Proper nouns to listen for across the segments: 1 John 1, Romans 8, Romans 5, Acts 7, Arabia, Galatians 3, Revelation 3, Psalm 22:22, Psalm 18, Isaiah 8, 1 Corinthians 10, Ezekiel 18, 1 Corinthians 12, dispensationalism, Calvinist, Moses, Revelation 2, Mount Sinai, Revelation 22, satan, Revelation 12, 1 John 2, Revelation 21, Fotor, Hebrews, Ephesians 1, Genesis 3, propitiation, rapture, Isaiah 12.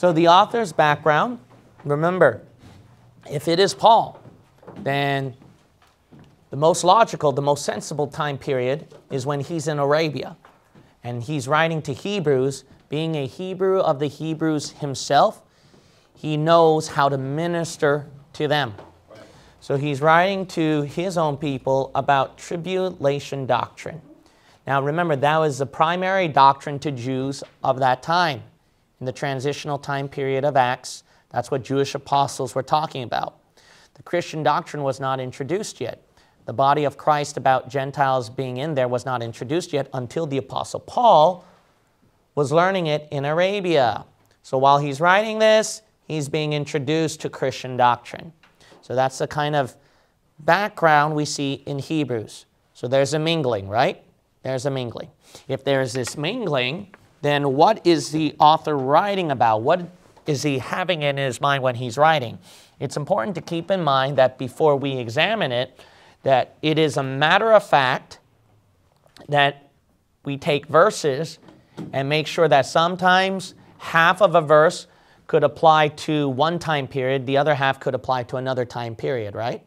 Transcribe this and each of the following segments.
So the author's background, remember, if it is Paul, then the most logical, the most sensible time period is when he's in Arabia. And he's writing to Hebrews, being a Hebrew of the Hebrews himself, he knows how to minister to them. So he's writing to his own people about tribulation doctrine. Now remember, that was the primary doctrine to Jews of that time. In the transitional time period of Acts, that's what Jewish apostles were talking about. The Christian doctrine was not introduced yet. The body of Christ about Gentiles being in there was not introduced yet until the Apostle Paul was learning it in Arabia. So while he's writing this, he's being introduced to Christian doctrine. So that's the kind of background we see in Hebrews. So there's a mingling, right? There's a mingling. If there's this mingling, then what is the author writing about? What is he having in his mind when he's writing? It's important to keep in mind that before we examine it, that it is a matter of fact that we take verses and make sure that sometimes half of a verse could apply to one time period, the other half could apply to another time period, right?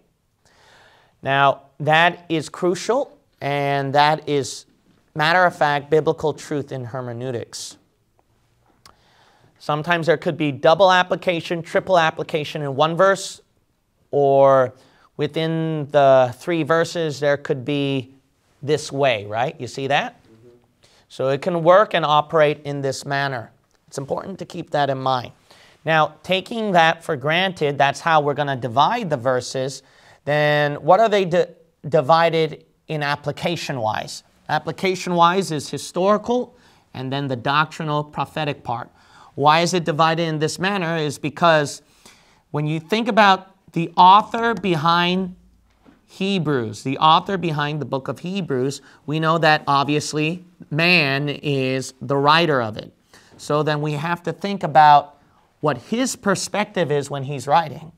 Now, that is crucial, and that is matter of fact biblical truth in hermeneutics. Sometimes there could be double application, triple application in one verse, or within the three verses, there could be this way, right? You see that? Mm-hmm. So it can work and operate in this manner. It's important to keep that in mind. Now, taking that for granted, that's how we're going to divide the verses. Then what are they divided in application-wise? Application-wise is historical and then the doctrinal prophetic part. Why is it divided in this manner is because when you think about the author behind Hebrews, the author behind the book of Hebrews, we know that obviously man is the writer of it. So then we have to think about what his perspective is when he's writing.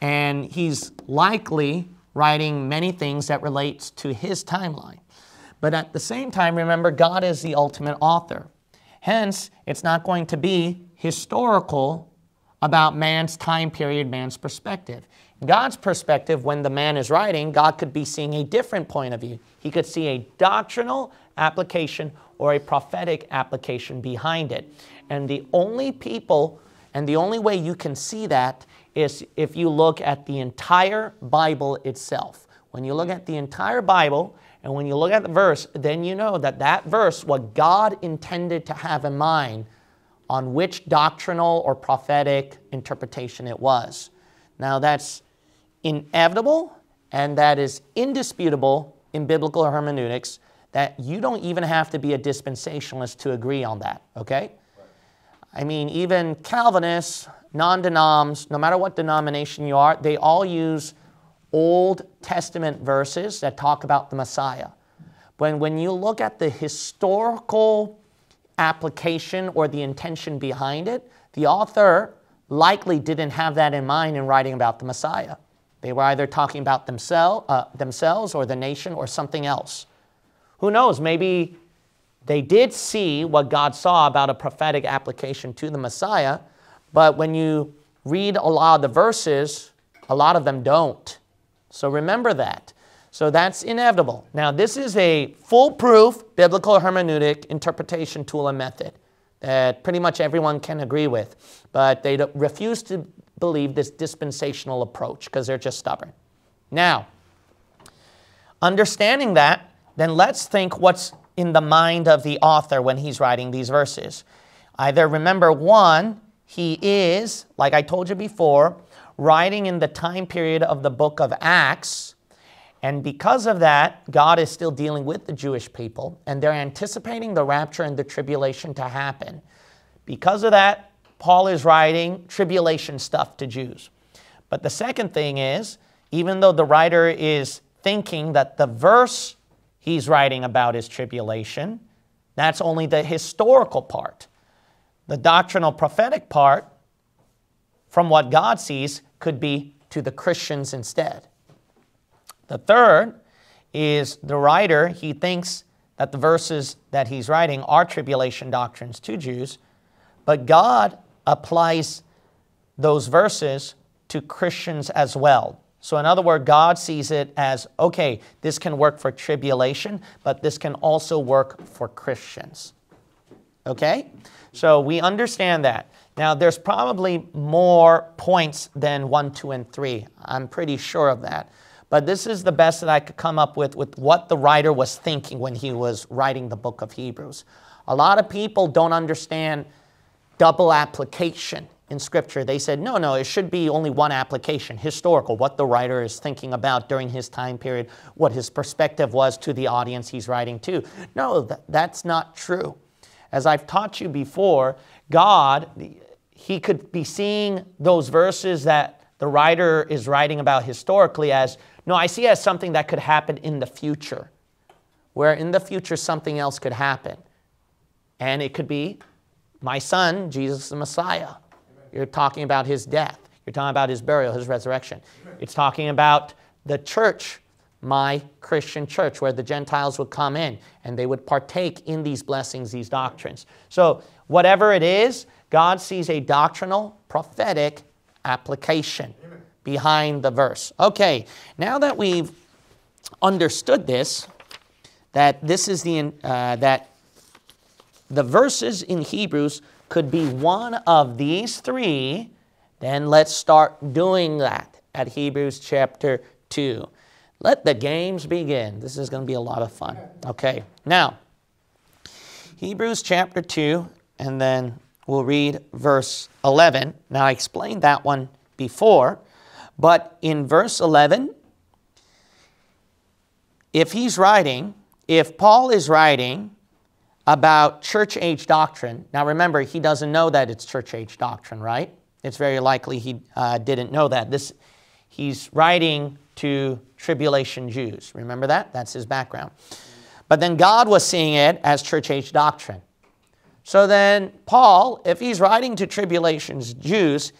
And he's likely writing many things that relates to his timeline. But at the same time, remember, God is the ultimate author. Hence, it's not going to be historical about man's time period, man's perspective. God's perspective, when the man is writing, God could be seeing a different point of view. He could see a doctrinal application or a prophetic application behind it. And the only people, and the only way you can see that is if you look at the entire Bible itself. When you look at the entire Bible, and when you look at the verse, then you know that that verse, what God intended to have in mind, on which doctrinal or prophetic interpretation it was. Now that's inevitable and that is indisputable in biblical hermeneutics that you don't even have to be a dispensationalist to agree on that, okay? Right. I mean, even Calvinists, non-denoms, no matter what denomination you are, they all use Old Testament verses that talk about the Messiah. When you look at the historical application or the intention behind it, the author likely didn't have that in mind in writing about the Messiah. They were either talking about themselves or the nation or something else. Who knows? Maybe they did see what God saw about a prophetic application to the Messiah, but when you read a lot of the verses, a lot of them don't. So remember that. So that's inevitable. Now, this is a foolproof biblical hermeneutic interpretation tool and method that pretty much everyone can agree with, but they refuse to believe this dispensational approach because they're just stubborn. Now, understanding that, then let's think what's in the mind of the author when he's writing these verses. Either remember, one, he is, like I told you before, writing in the time period of the book of Acts, and because of that, God is still dealing with the Jewish people, and they're anticipating the rapture and the tribulation to happen. Because of that, Paul is writing tribulation stuff to Jews. But the second thing is, even though the writer is thinking that the verse he's writing about is tribulation, that's only the historical part. The doctrinal prophetic part, from what God sees, could be to the Christians instead. The third is the writer, he thinks that the verses that he's writing are tribulation doctrines to Jews, but God applies those verses to Christians as well. So in other words, God sees it as, okay, this can work for tribulation, but this can also work for Christians. Okay? So we understand that. Now, there's probably more points than 1, 2, and 3. I'm pretty sure of that. But this is the best that I could come up with what the writer was thinking when he was writing the book of Hebrews. A lot of people don't understand double application in Scripture. They said, no, it should be only one application, historical, what the writer is thinking about during his time period, what his perspective was to the audience he's writing to. No, that's not true. As I've taught you before, God, he could be seeing those verses that the writer is writing about historically as, no, I see it as something that could happen in the future, where in the future something else could happen. And it could be my son, Jesus the Messiah. Amen. You're talking about his death. You're talking about his burial, his resurrection. Amen. It's talking about the church, my Christian church, where the Gentiles would come in and they would partake in these blessings, these doctrines. So whatever it is, God sees a doctrinal, prophetic application behind the verse. Okay, now that we've understood this, that this is the verses in Hebrews could be one of these three, then let's start doing that at Hebrews chapter 2. Let the games begin. This is going to be a lot of fun. Okay, now, Hebrews chapter 2, and then we'll read verse 11. Now, I explained that one before, but in verse 11, if Paul is writing about church-age doctrine, now remember, he doesn't know that it's church-age doctrine, right? It's very likely he didn't know that. He's writing to tribulation Jews. Remember that? That's his background. But then God was seeing it as church-age doctrine. So then Paul, if he's writing to tribulation Jews,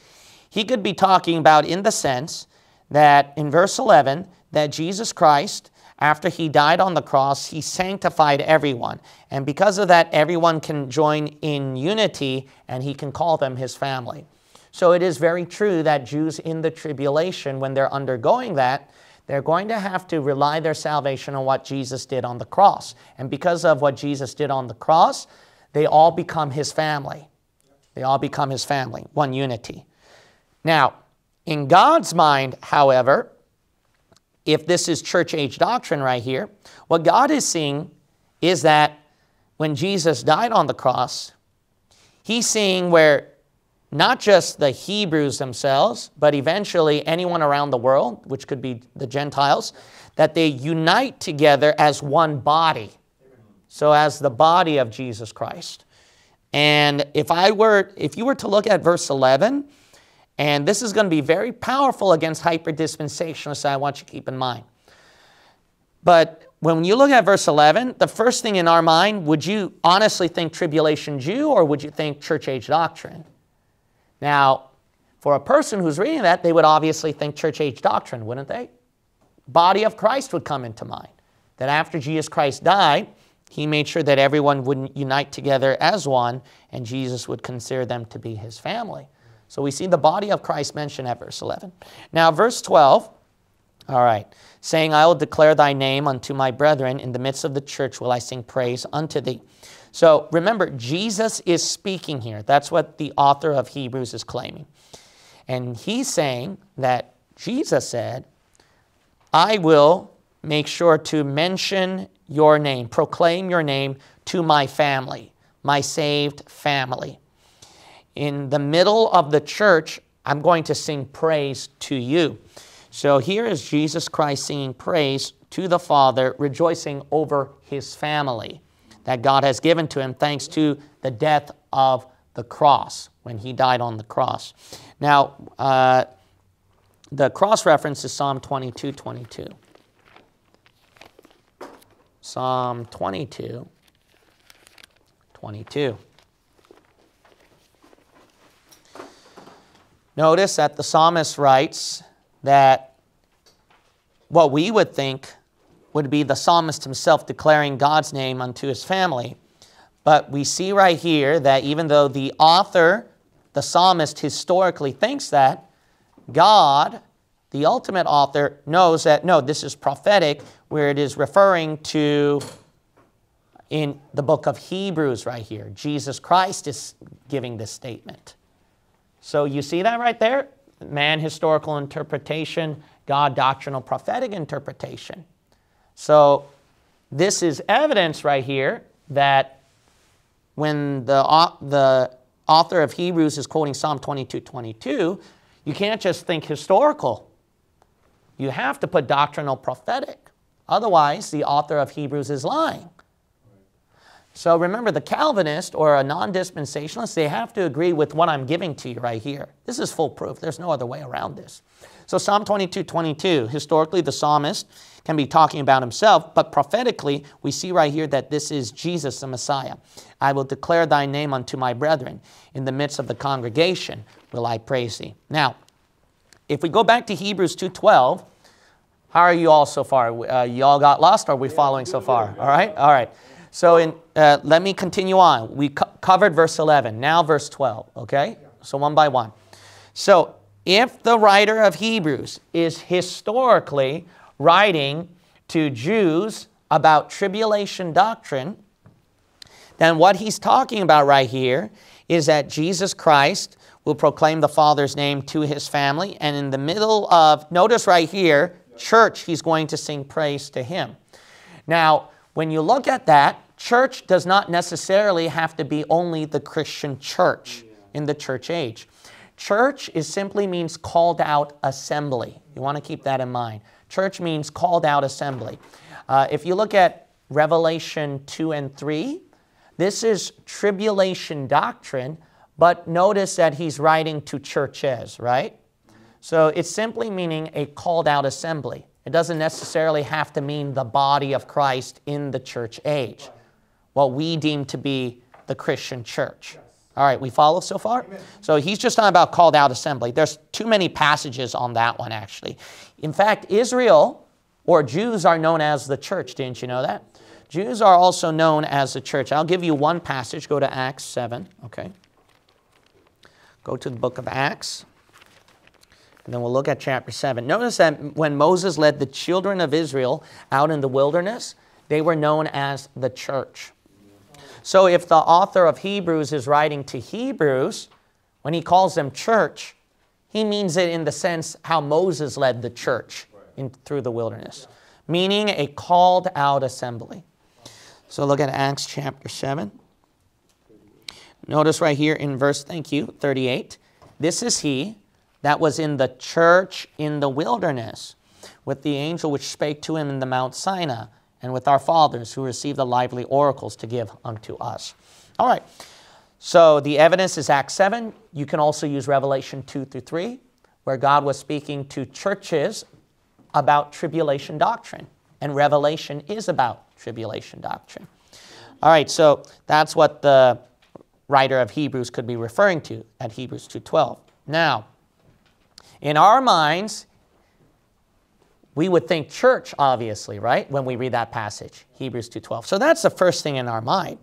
he could be talking about in the sense that in verse 11, that Jesus Christ, after he died on the cross, he sanctified everyone. And because of that, everyone can join in unity and he can call them his family. So it is very true that Jews in the tribulation, when they're undergoing that, they're going to have to rely their salvation on what Jesus did on the cross. And because of what Jesus did on the cross, they all become his family. They all become his family, one unity. Now, in God's mind, however, if this is church-age doctrine right here, what God is seeing is that when Jesus died on the cross, he's seeing where not just the Hebrews themselves, but eventually anyone around the world, which could be the Gentiles, that they unite together as one body. So as the body of Jesus Christ. And if you were to look at verse 11, and this is going to be very powerful against hyper-dispensationalists, I want you to keep in mind. But when you look at verse 11, the first thing in our mind, would you honestly think tribulation Jew or would you think church-age doctrine? Now, for a person who's reading that, they would obviously think church-age doctrine, wouldn't they? Body of Christ would come into mind. That after Jesus Christ died, he made sure that everyone would unite together as one, and Jesus would consider them to be his family. So we see the body of Christ mentioned at verse 11. Now, verse 12, all right, saying, I will declare thy name unto my brethren. In the midst of the church will I sing praise unto thee. So remember, Jesus is speaking here. That's what the author of Hebrews is claiming. And he's saying that Jesus said, I will make sure to mention your name, proclaim your name to my family, my saved family. In the middle of the church, I'm going to sing praise to you. So here is Jesus Christ singing praise to the Father, rejoicing over his family that God has given to him thanks to the death of the cross, when he died on the cross. Now, the cross reference is Psalm 22:22. Psalm 22:22. Notice that the psalmist writes that what we would think would be the psalmist himself declaring God's name unto his family. But we see right here that even though the author the psalmist historically thinks that God, the ultimate author, knows that, no, this is prophetic, where it is referring to, in the book of Hebrews right here, Jesus Christ is giving this statement. So you see that right there? Man, historical interpretation, God, doctrinal, prophetic interpretation. So this is evidence right here that when the author of Hebrews is quoting Psalm 22:22, you can't just think historical. You have to put doctrinal, prophetic. Otherwise, the author of Hebrews is lying. So remember, the Calvinist or a non-dispensationalist, they have to agree with what I'm giving to you right here. This is foolproof. There's no other way around this. So Psalm 22:22, historically the psalmist can be talking about himself, but prophetically we see right here that this is Jesus the Messiah. I will declare thy name unto my brethren. In the midst of the congregation will I praise thee. Now, if we go back to Hebrews 2:12, how are you all so far? You all got lost, or are we following so far? All right? All right. So in, let me continue on. We covered verse 11. Now verse 12, okay? So one by one. So if the writer of Hebrews is historically writing to Jews about tribulation doctrine, then what he's talking about right here is that Jesus Christ will proclaim the Father's name to his family. And in the middle of, notice right here, church, he's going to sing praise to him. Now, when you look at that, church does not necessarily have to be only the Christian church in the church age. Church is simply means called out assembly. You want to keep that in mind. Church means called out assembly. If you look at Revelation 2 and 3, this is tribulation doctrine, but notice that he's writing to churches, right? So it's simply meaning a called out assembly. It doesn't necessarily have to mean the body of Christ in the church age, what we deem to be the Christian church. Yes. All right, we follow so far? Amen. So he's just talking about called out assembly. There's too many passages on that one, actually. In fact, Israel, or Jews, are known as the church. Didn't you know that? Jews are also known as the church. I'll give you one passage. Go to Acts 7, okay? Go to the book of Acts. And then we'll look at chapter 7. Notice that when Moses led the children of Israel out in the wilderness, they were known as the church. So if the author of Hebrews is writing to Hebrews, when he calls them church, he means it in the sense how Moses led the church through the wilderness, meaning a called out assembly. So look at Acts chapter 7. Notice right here in verse, 38, this is he that was in the church in the wilderness, with the angel which spake to him in the Mount Sinai, and with our fathers who received the lively oracles to give unto us. All right, so the evidence is Acts 7. You can also use Revelation 2 through 3, where God was speaking to churches about tribulation doctrine, and Revelation is about tribulation doctrine. All right, so that's what the writer of Hebrews could be referring to at Hebrews 2:12. Now, in our minds, we would think church, obviously, right? When we read that passage, Hebrews 2:12. So that's the first thing in our mind,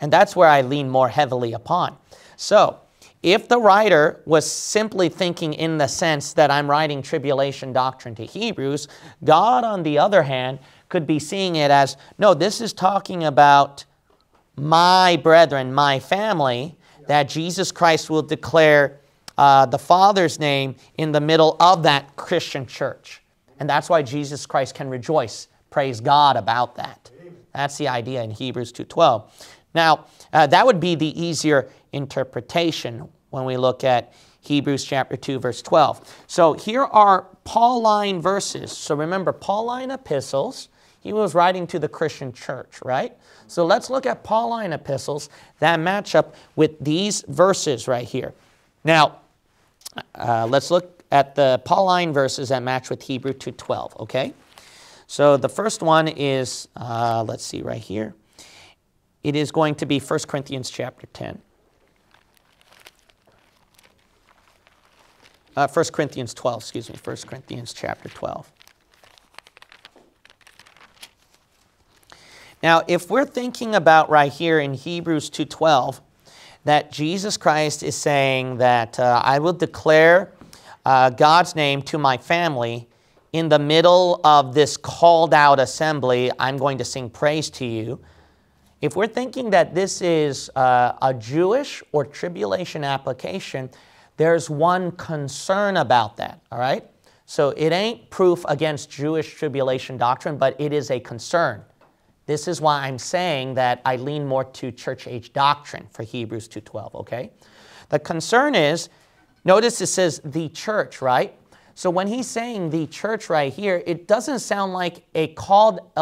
and that's where I lean more heavily upon. So if the writer was simply thinking in the sense that I'm writing tribulation doctrine to Hebrews, God, on the other hand, could be seeing it as, no, this is talking about my brethren, my family, that Jesus Christ will declare the Father's name in the middle of that Christian church. And that's why Jesus Christ can rejoice, praise God about that. That's the idea in Hebrews 2:12. Now, that would be the easier interpretation when we look at Hebrews chapter 2, verse 12. So here are Pauline verses. So remember, Pauline epistles, he was writing to the Christian church, right? So let's look at Pauline epistles that match up with these verses right here. Now, let's look at the Pauline verses that match with Hebrew 2:12, okay? So the first one is, let's see right here. It is going to be 1 Corinthians chapter 10. 1 Corinthians 12, excuse me, 1 Corinthians chapter 12. Now, if we're thinking about right here in Hebrews 2:12, that Jesus Christ is saying that I will declare God's name to my family. In the middle of this called out assembly, I'm going to sing praise to you. If we're thinking that this is a Jewish or tribulation application, there's one concern about that, all right? So it ain't proof against Jewish tribulation doctrine, but it is a concern. This is why I'm saying that I lean more to church age doctrine for Hebrews 2:12, okay? The concern is, notice it says the church, right? So when he's saying the church right here, it doesn't sound like a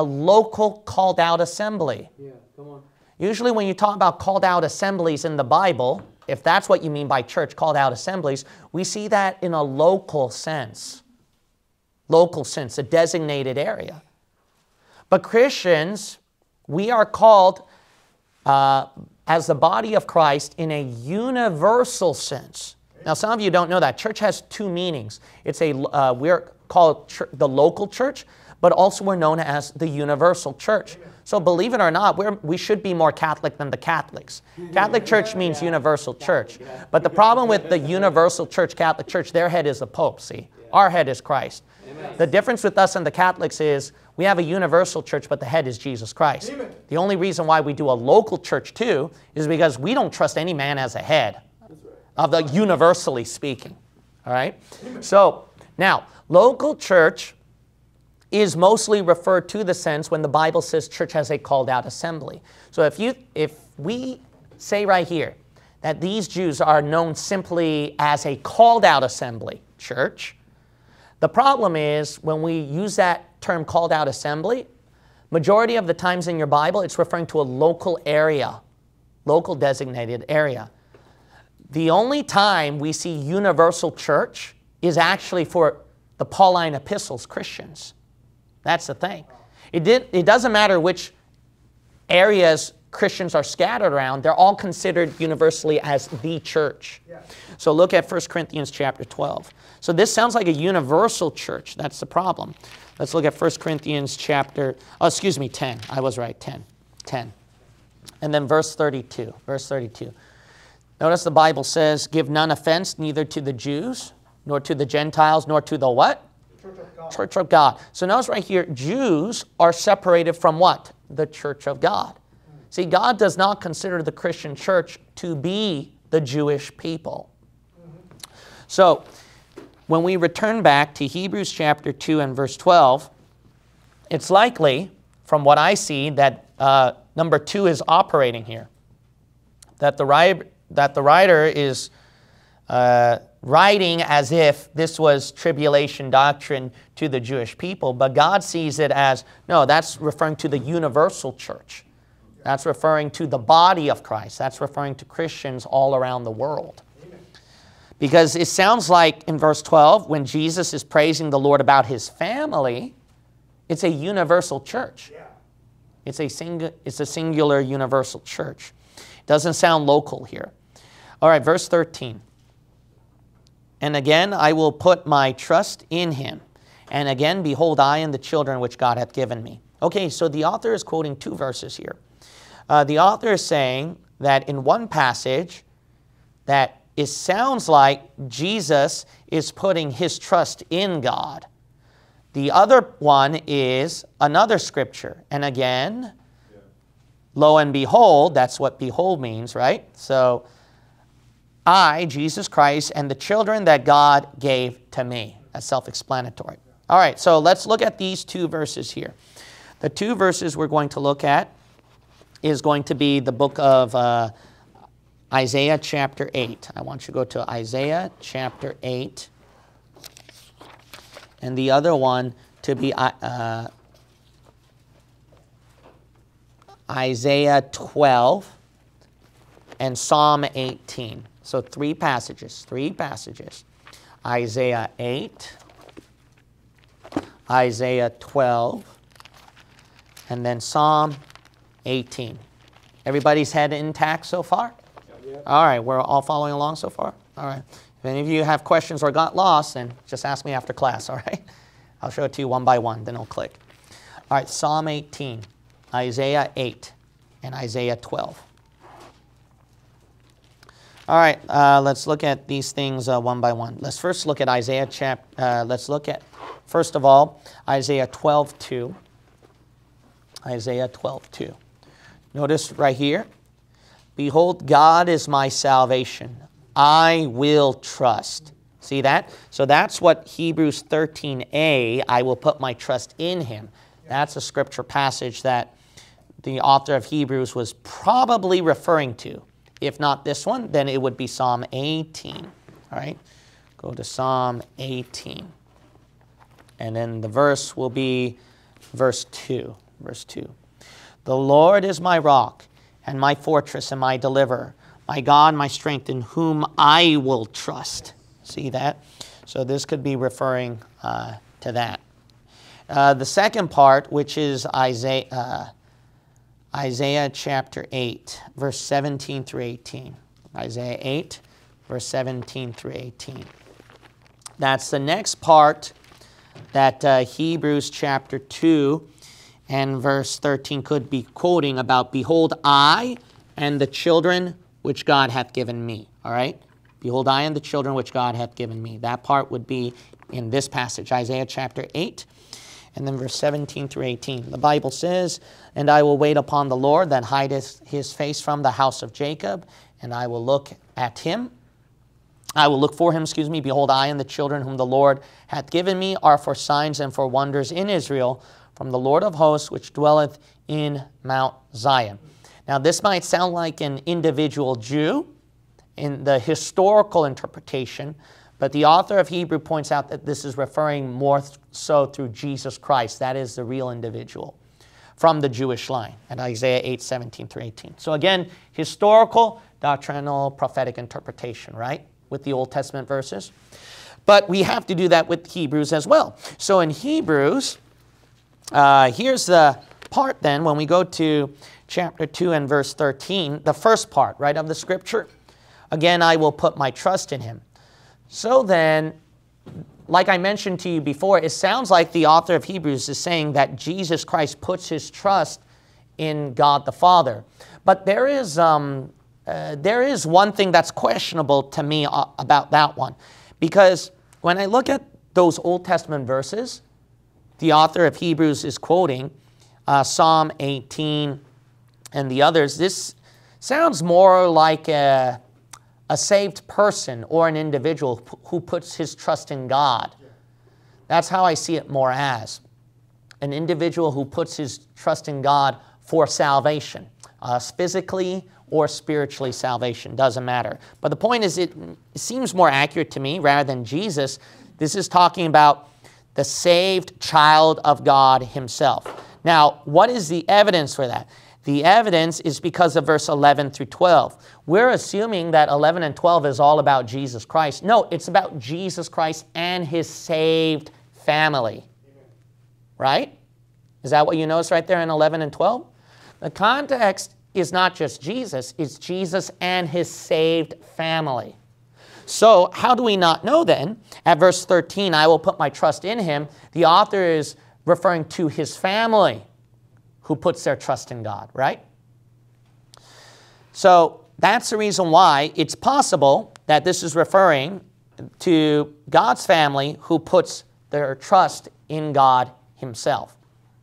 local called out assembly. Yeah, come on. Usually when you talk about called out assemblies in the Bible, if that's what you mean by church, called out assemblies, we see that in a local sense. Local sense, a designated area. But Christians, we are called as the body of Christ in a universal sense. Now, some of you don't know that. Church has two meanings. It's we're called the local church, but also we're known as the universal church. So believe it or not, we should be more Catholic than the Catholics. Catholic church means universal church. But the problem with the universal church, Catholic church, their head is the Pope, see? Our head is Christ. Amen. The difference with us and the Catholics is we have a universal church, but the head is Jesus Christ. Amen. The only reason why we do a local church too is because we don't trust any man as a head. Of the universally speaking, all right? So now, local church is mostly referred to the sense when the Bible says church has a called out assembly. So if we say right here that these Jews are known simply as a called out assembly, church, the problem is when we use that term called out assembly, majority of the times in your Bible, it's referring to a local area, local designated area. The only time we see universal church is actually for the Pauline epistles, Christians. That's the thing. It doesn't matter which areas Christians are scattered around. They're all considered universally as the church. Yeah. So look at 1 Corinthians chapter 12. So this sounds like a universal church. That's the problem. Let's look at 1 Corinthians 10. I was right, 10. And then verse 32. Notice the Bible says, give none offense, neither to the Jews, nor to the Gentiles, nor to the what? Church of God. Church of God. So notice right here, Jews are separated from what? The church of God. See, God does not consider the Christian church to be the Jewish people. So when we return back to Hebrews chapter 2 and verse 12, it's likely, from what I see, that number 2 is operating here. That the writer is writing as if this was tribulation doctrine to the Jewish people, but God sees it as, no, that's referring to the universal church. That's referring to the body of Christ. That's referring to Christians all around the world. Amen. Because it sounds like in verse 12, when Jesus is praising the Lord about his family, it's a universal church. Yeah. It's a singular universal church. It doesn't sound local here. All right, verse 13. And again, I will put my trust in him. And again, behold, I and the children which God hath given me. Okay, so the author is quoting two verses here. The author is saying that in one passage, that it sounds like Jesus is putting his trust in God. The other one is another scripture. And again, yeah. Lo and behold, that's what behold means, right? So, I, Jesus Christ, and the children that God gave to me. That's self-explanatory. All right, so let's look at these two verses here. The two verses we're going to look at is going to be the book of Isaiah chapter 8. I want you to go to Isaiah chapter 8. And the other one to be Isaiah 12. And Psalm 18. So three passages. Isaiah 8, Isaiah 12, and then Psalm 18. Everybody's head intact so far? Yeah. All right, we're all following along so far? All right. If any of you have questions or got lost, then just ask me after class, all right? I'll show it to you one by one, then I'll click. All right, Psalm 18, Isaiah 8, and Isaiah 12. All right, let's look at these things one by one. Let's first look at Isaiah let's look at, first of all, Isaiah 12:2. Isaiah 12:2. Notice right here, behold, God is my salvation. I will trust. See that? So that's what Hebrews 13a, I will put my trust in him. That's a scripture passage that the author of Hebrews was probably referring to. If not this one, then it would be Psalm 18. All right, go to Psalm 18. And then the verse will be verse 2. Verse 2. The Lord is my rock and my fortress and my deliverer, my God, my strength, in whom I will trust. See that? So this could be referring to that. The second part, which is Isaiah chapter 8, verse 17 through 18. Isaiah 8, verse 17 through 18. That's the next part that Hebrews chapter 2 and verse 13 could be quoting about, behold, I and the children which God hath given me. All right? Behold, I and the children which God hath given me. That part would be in this passage, Isaiah chapter 8. And then verse 17 through 18, the Bible says, and I will wait upon the Lord that hideth his face from the house of Jacob, and I will look at him. I will look for him, Behold, I and the children whom the Lord hath given me are for signs and for wonders in Israel from the Lord of hosts, which dwelleth in Mount Zion. Now, this might sound like an individual Jew in the historical interpretation, but the author of Hebrew points out that this is referring more so through Jesus Christ. That is the real individual from the Jewish line at Isaiah 8, 17 through 18. So again, historical, doctrinal, prophetic interpretation, right, with the Old Testament verses. But we have to do that with Hebrews as well. So in Hebrews, here's the part then when we go to chapter 2 and verse 13, the first part, right, of the scripture. Again, I will put my trust in him. So then, like I mentioned to you before, it sounds like the author of Hebrews is saying that Jesus Christ puts his trust in God the Father. But there is one thing that's questionable to me about that one. Because when I look at those Old Testament verses, the author of Hebrews is quoting Psalm 18 and the others. This sounds more like a saved person or an individual who puts his trust in God. That's how I see it more as. An individual who puts his trust in God for salvation, physically or spiritually salvation, doesn't matter. But the point is, it seems more accurate to me rather than Jesus. This is talking about the saved child of God himself. Now, what is the evidence for that? The evidence is because of verse 11 through 12. We're assuming that 11 and 12 is all about Jesus Christ. No, it's about Jesus Christ and his saved family. Amen. Right? Is that what you notice right there in 11 and 12? The context is not just Jesus. It's Jesus and his saved family. So how do we not know then? At verse 13, I will put my trust in him. The author is referring to his family who puts their trust in God, right? So that's the reason why it's possible that this is referring to God's family who puts their trust in God himself.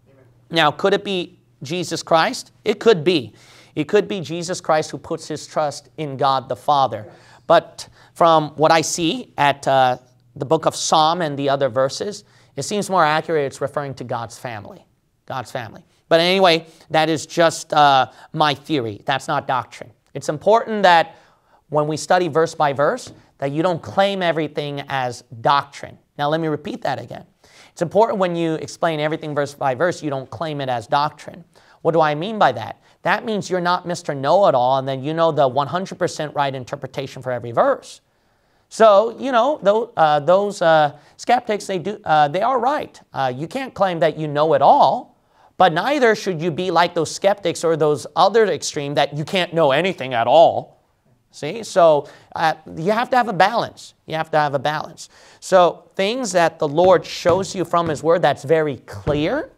Amen. Now, could it be Jesus Christ? It could be. It could be Jesus Christ who puts his trust in God the Father. But from what I see at the book of Psalm and the other verses, it seems more accurate it's referring to God's family. God's family. But anyway, that is just my theory. That's not doctrine. It's important that when we study verse by verse, that you don't claim everything as doctrine. Now, let me repeat that again. It's important when you explain everything verse by verse, you don't claim it as doctrine. What do I mean by that? That means you're not Mr. Know-it-all, and then you know the 100% right interpretation for every verse. So, you know, those skeptics, they are right. You can't claim that you know it all. But neither should you be like those skeptics or those other extreme that you can't know anything at all. See? So you have to have a balance. You have to have a balance. So things that the Lord shows you from his word that's very clear,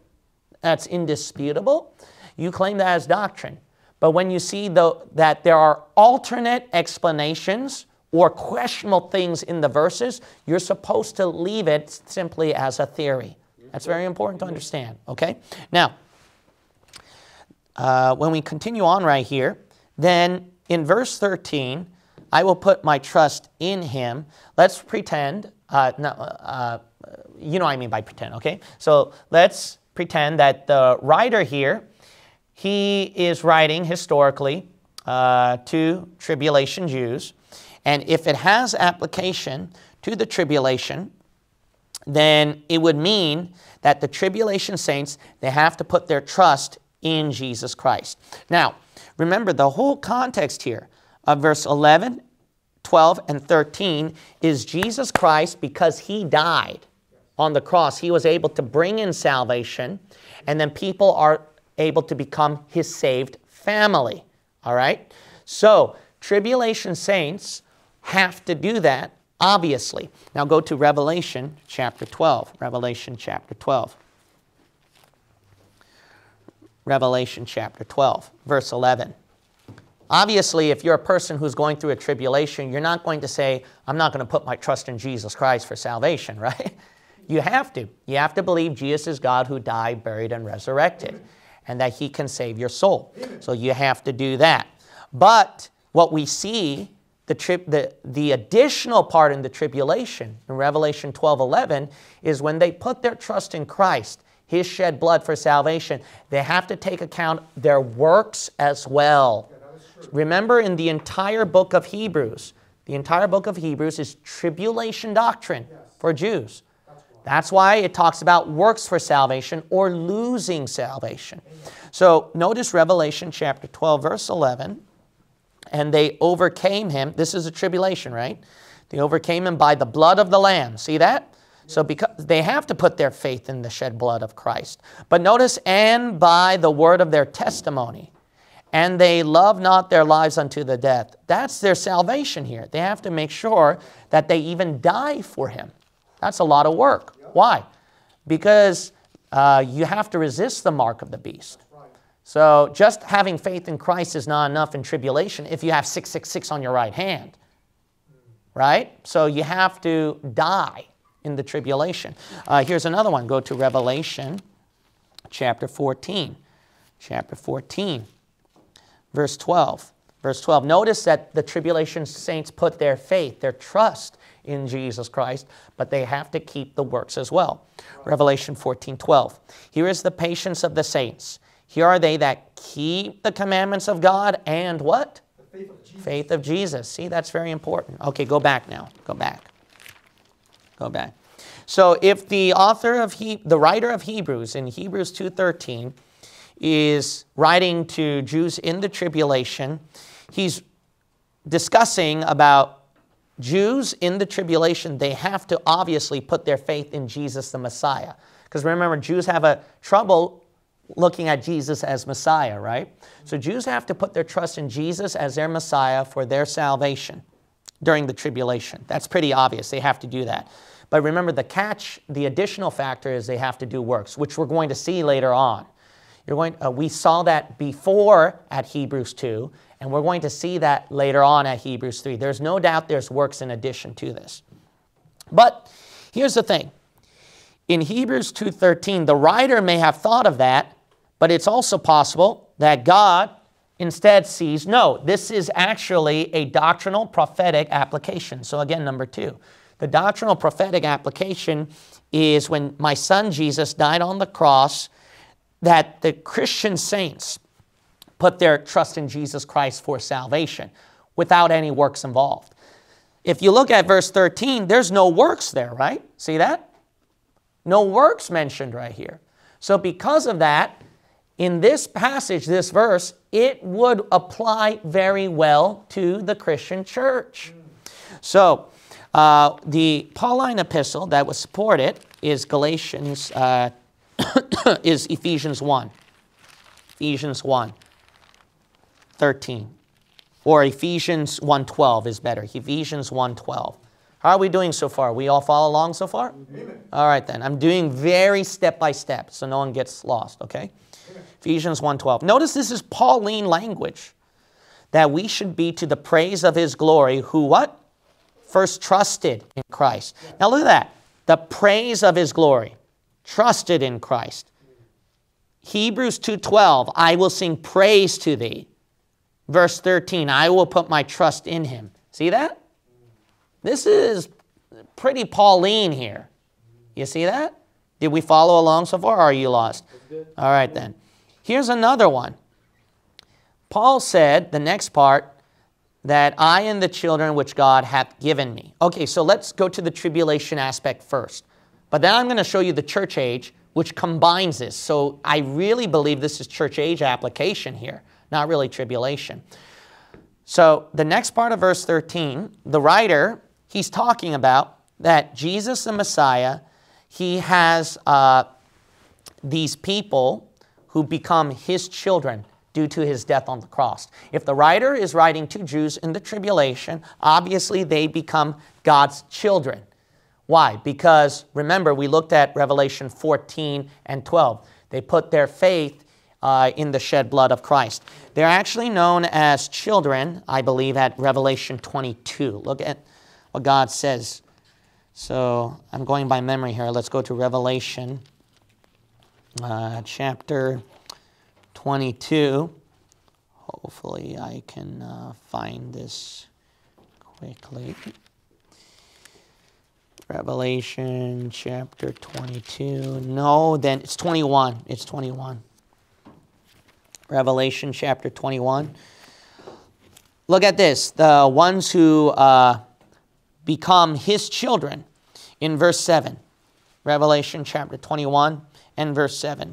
that's indisputable, you claim that as doctrine. But when you see that there are alternate explanations or questionable things in the verses, you're supposed to leave it simply as a theory. That's very important to understand, okay? Now, when we continue on right here, then in verse 13, I will put my trust in him. Let's pretend, you know what I mean by pretend, okay? So let's pretend that the writer here, he is writing historically to tribulation Jews. And if it has application to the tribulation, then it would mean that the tribulation saints, they have to put their trust in Jesus Christ. Now, remember the whole context here of verse 11, 12, and 13 is Jesus Christ, because he died on the cross. He was able to bring in salvation, and then people are able to become his saved family. All right? So, tribulation saints have to do that, obviously. Now go to Revelation chapter 12. Revelation chapter 12. Revelation chapter 12, verse 11. Obviously, if you're a person who's going through a tribulation, you're not going to say, I'm not going to put my trust in Jesus Christ for salvation, right? You have to. You have to believe Jesus is God who died, buried, and resurrected, and that he can save your soul. So you have to do that. But what we see, the additional part in the tribulation in Revelation 12:11 is when they put their trust in Christ, his shed blood for salvation, they have to take account their works as well. Yeah, remember, in the entire book of Hebrews, is tribulation doctrine, yes, for Jews. That's why it talks about works for salvation or losing salvation. So notice Revelation chapter 12, verse 11. And they overcame him. This is a tribulation, right? They overcame him by the blood of the Lamb. See that? So because they have to put their faith in the shed blood of Christ. But notice, and by the word of their testimony. And they love not their lives unto the death. That's their salvation here. They have to make sure that they even die for him. That's a lot of work. Yep. Why? Because you have to resist the mark of the beast. Right. So just having faith in Christ is not enough in tribulation if you have 666 on your right hand. Right? So you have to die in the tribulation. Here's another one. Go to Revelation chapter 14. Chapter 14, verse 12. Verse 12. Notice that the tribulation saints put their faith, their trust in Jesus Christ, but they have to keep the works as well. Right. Revelation 14:12. Here is the patience of the saints. Here are they that keep the commandments of God and what? The faith of Jesus. Faith of Jesus. See, that's very important. Okay, go back now. Go back. Go back. So if the author of the writer of Hebrews in Hebrews 2:13 is writing to Jews in the tribulation, he's discussing about Jews in the tribulation. They have to obviously put their faith in Jesus the Messiah. Because remember, Jews have a trouble looking at Jesus as Messiah, right? So Jews have to put their trust in Jesus as their Messiah for their salvation during the tribulation. That's pretty obvious. They have to do that. But remember, the catch, the additional factor is they have to do works, which we're going to see later on. We saw that before at Hebrews 2, and we're going to see that later on at Hebrews 3. There's no doubt there's works in addition to this. But here's the thing. In Hebrews 2:13, the writer may have thought of that, but it's also possible that God instead sees, no, this is actually a doctrinal prophetic application. So again, number two, the doctrinal prophetic application is when my son Jesus died on the cross, that the Christian saints put their trust in Jesus Christ for salvation without any works involved. If you look at verse 13, there's no works there, right? See that? No works mentioned right here. So because of that, in this passage, this verse, it would apply very well to the Christian church. So the Pauline epistle that would support it is Galatians is Ephesians 1. Ephesians 1:13. Or Ephesians 1:12 is better. Ephesians 1:12. How are we doing so far? We all follow along so far? Amen. All right then. I'm doing very step by step so no one gets lost, okay? Amen. Ephesians 1:12. Notice this is Pauline language, that we should be to the praise of his glory, who what? First trusted in Christ. Now look at that. The praise of his glory. Trusted in Christ. Hebrews 2:12, I will sing praise to thee. Verse 13, I will put my trust in him. See that? This is pretty Pauline here. You see that? Did we follow along so far, or are you lost? All right then. Here's another one. Paul said, the next part, that I and the children which God hath given me. Okay, so let's go to the tribulation aspect first. But then I'm going to show you the church age, which combines this. So I really believe this is church age application here, not really tribulation. So the next part of verse 13, the writer, he's talking about that Jesus the Messiah, he has these people who become his children due to his death on the cross. If the writer is writing to Jews in the tribulation, obviously they become God's children. Why? Because, remember, we looked at Revelation 14 and 12. They put their faith in the shed blood of Christ. They're actually known as children, I believe, at Revelation 22. Look at what God says. So I'm going by memory here. Let's go to Revelation chapter 22. Hopefully I can find this quickly. Revelation chapter 22. No, then it's 21. It's 21. Revelation chapter 21. Look at this. The ones who become his children in verse 7. Revelation chapter 21 and verse 7.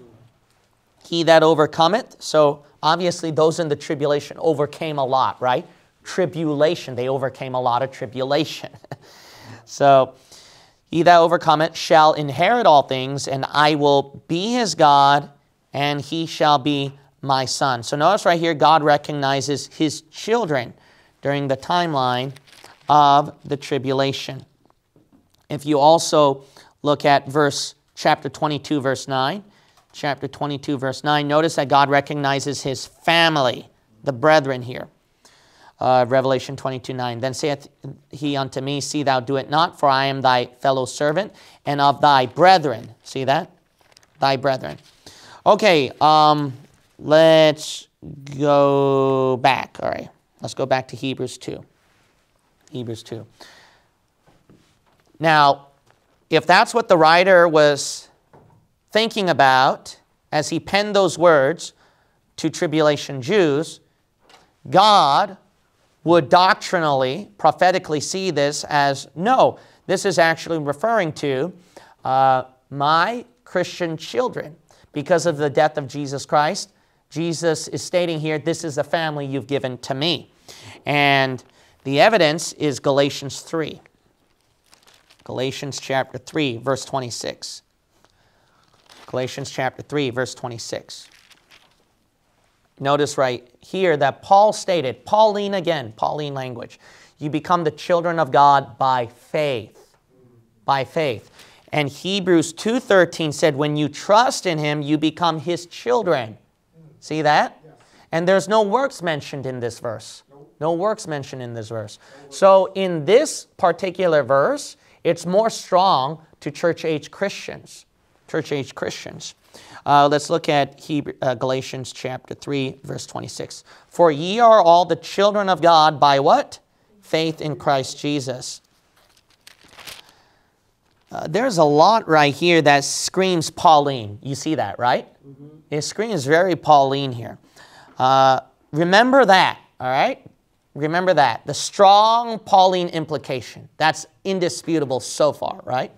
He that overcometh. So obviously those in the tribulation overcame a lot, right? Tribulation. They overcame a lot of tribulation. So he that overcometh shall inherit all things, and I will be his God, and he shall be my son. So notice right here, God recognizes his children during the timeline of the tribulation. If you also look at chapter 22, verse 9, chapter 22, verse 9, notice that God recognizes his family, the brethren here. Revelation 22:9. Then saith he unto me, see thou do it not, for I am thy fellow servant, and of thy brethren. See that? Thy brethren. Okay, let's go back. All right, let's go back to Hebrews 2. Hebrews 2. Now, if that's what the writer was thinking about as he penned those words to tribulation Jews, God would doctrinally, prophetically see this as, no, this is actually referring to my Christian children. Because of the death of Jesus Christ, Jesus is stating here, this is the family you've given to me. And the evidence is Galatians 3. Galatians chapter 3, verse 26. Galatians chapter 3, verse 26. Notice right here that Paul stated, Pauline again, Pauline language, you become the children of God by faith. By faith. And Hebrews 2:13 said, when you trust in him, you become his children. See that? Yes. And there's no works mentioned in this verse. No works mentioned in this verse. So in this particular verse, it's more strong to church age Christians. Church age Christians. Let's look at Galatians chapter 3, verse 26. For ye are all the children of God by what? Faith in Christ Jesus. There's a lot right here that screams Pauline. You see that, right? Mm-hmm. It screams very Pauline here. Remember that, all right? Remember that. The strong Pauline implication. That's indisputable so far, right?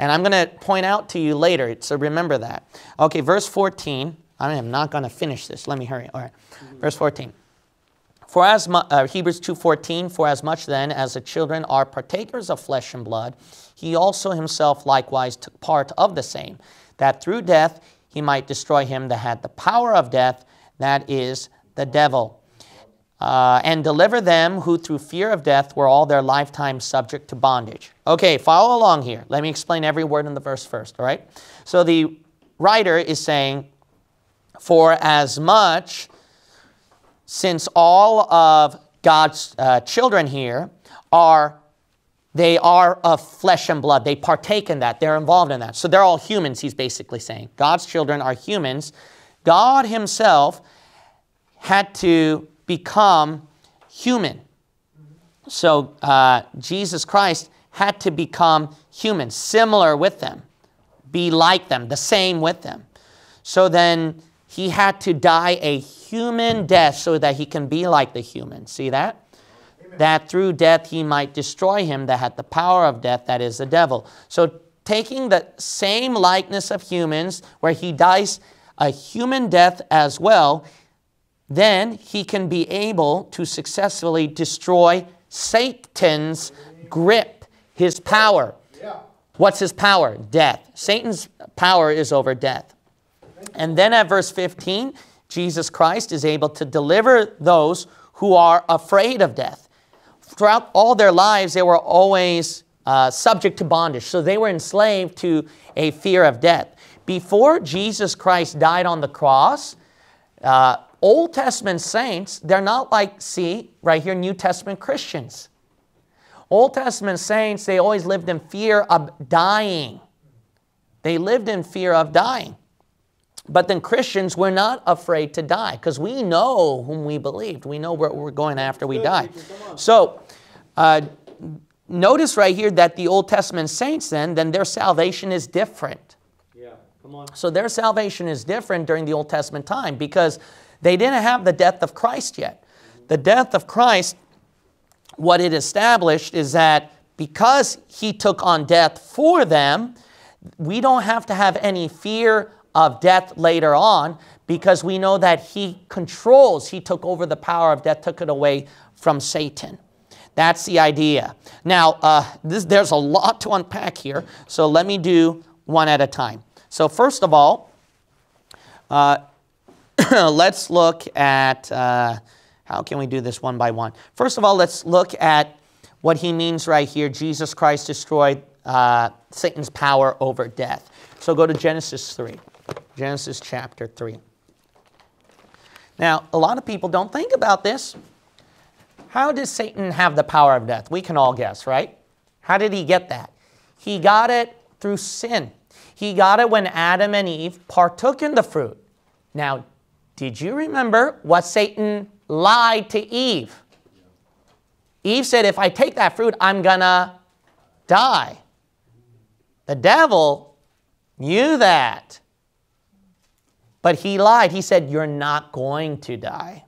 And I'm going to point out to you later, so remember that. Okay, verse 14. I am not going to finish this. Let me hurry. All right. Verse 14. For as Hebrews 2:14, for as much then as the children are partakers of flesh and blood, he also himself likewise took part of the same, that through death he might destroy him that had the power of death, that is, the devil, and deliver them who through fear of death were all their lifetime subject to bondage. Okay, follow along here. Let me explain every word in the verse first, all right? So the writer is saying, For as much, since all of God's children here are of flesh and blood. They partake in that. They're involved in that. So they're all humans, he's basically saying. God's children are humans. God himself had to become human. So Jesus Christ had to become human, similar with them, be like them, the same with them. So then he had to die a human death so that he can be like the human. See that? Amen. That through death he might destroy him that had the power of death, that is the devil. So taking the same likeness of humans where he dies a human death as well, then he can be able to successfully destroy Satan's grip, his power. Yeah. What's his power? Death. Satan's power is over death. And then at verse 15, Jesus Christ is able to deliver those who are afraid of death. Throughout all their lives, they were always subject to bondage. So they were enslaved to a fear of death. Before Jesus Christ died on the cross, Old Testament saints, they're not like, see, right here, New Testament Christians. Old Testament saints, they always lived in fear of dying. They lived in fear of dying. But then Christians, we're not afraid to die because we know whom we believed. We know where we're going after we die. So notice right here that the Old Testament saints then their salvation is different. Yeah, come on. So their salvation is different during the Old Testament time because they didn't have the death of Christ yet. The death of Christ, what it established is that because he took on death for them, we don't have to have any fear of death later on, because we know that he controls, he took over the power of death, took it away from Satan. That's the idea. Now, there's a lot to unpack here, so let me do one at a time. So first of all, let's look at, how can we do this one by one? First of all, let's look at what he means right here. Jesus Christ destroyed Satan's power over death. So go to Genesis 3. Genesis chapter 3. Now, a lot of people don't think about this. How does Satan have the power of death? We can all guess, right? How did he get that? He got it through sin. He got it when Adam and Eve partook in the fruit. Now, did you remember what Satan lied to Eve? Eve said, if I take that fruit, I'm gonna die. The devil knew that. But he lied. He said, you're not going to die.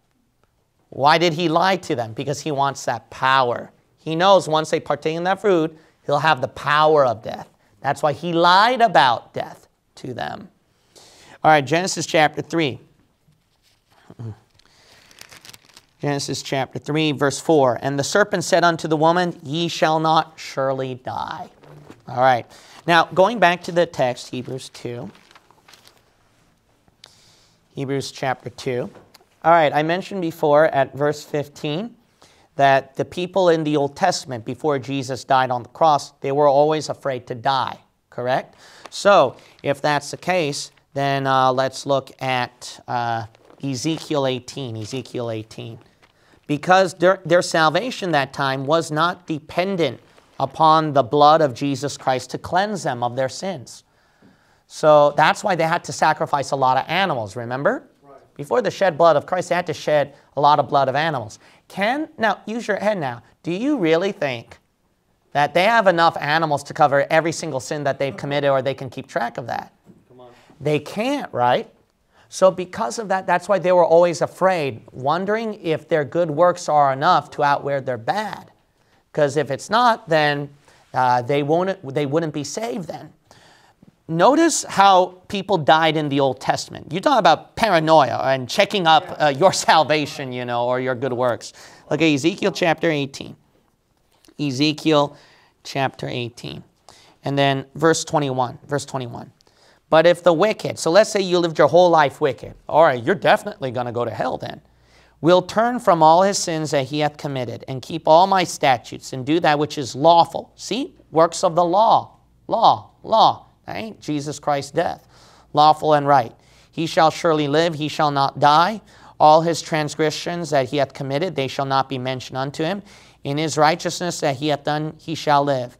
Why did he lie to them? Because he wants that power. He knows once they partake in that fruit, he'll have the power of death. That's why he lied about death to them. All right, Genesis chapter 3. Genesis chapter 3, verse 4. And the serpent said unto the woman, ye shall not surely die. All right. Now, going back to the text, Hebrews 2. Hebrews chapter 2. All right, I mentioned before at verse 15 that the people in the Old Testament before Jesus died on the cross, they were always afraid to die, correct? So if that's the case, then let's look at Ezekiel 18. Ezekiel 18. Because their salvation that time was not dependent upon the blood of Jesus Christ to cleanse them of their sins. So that's why they had to sacrifice a lot of animals, remember? Right. Before the shed blood of Christ, they had to shed a lot of blood of animals. Now, use your head now. Do you really think that they have enough animals to cover every single sin that they've committed, or they can keep track of that? Come on. They can't, right? So because of that, that's why they were always afraid, wondering if their good works are enough to outweigh their bad. Because if it's not, then they wouldn't be saved then. Notice how people died in the Old Testament. You talk about paranoia and checking up your salvation, you know, or your good works. Look at Ezekiel chapter 18. Ezekiel chapter 18. And then verse 21. Verse 21. But if the wicked, so let's say you lived your whole life wicked. All right, you're definitely going to go to hell then. Will turn from all his sins that he hath committed and keep all my statutes and do that which is lawful. See, works of the law. Law. Ain't Jesus Christ's death, lawful and right. He shall surely live, he shall not die. All his transgressions that he hath committed, they shall not be mentioned unto him. In his righteousness that he hath done, he shall live.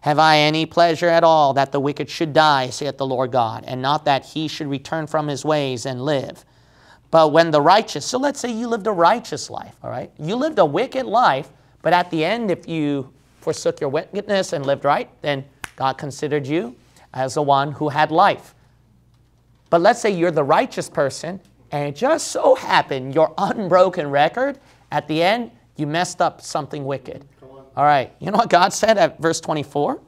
Have I any pleasure at all that the wicked should die, saith the Lord God, and not that he should return from his ways and live? But when the righteous, so let's say you lived a righteous life, all right? You lived a wicked life, but at the end, if you forsook your wickedness and lived right, then God considered you as the one who had life. But let's say you're the righteous person, and it just so happened your unbroken record, at the end, you messed up something wicked. All right, you know what God said at verse 24?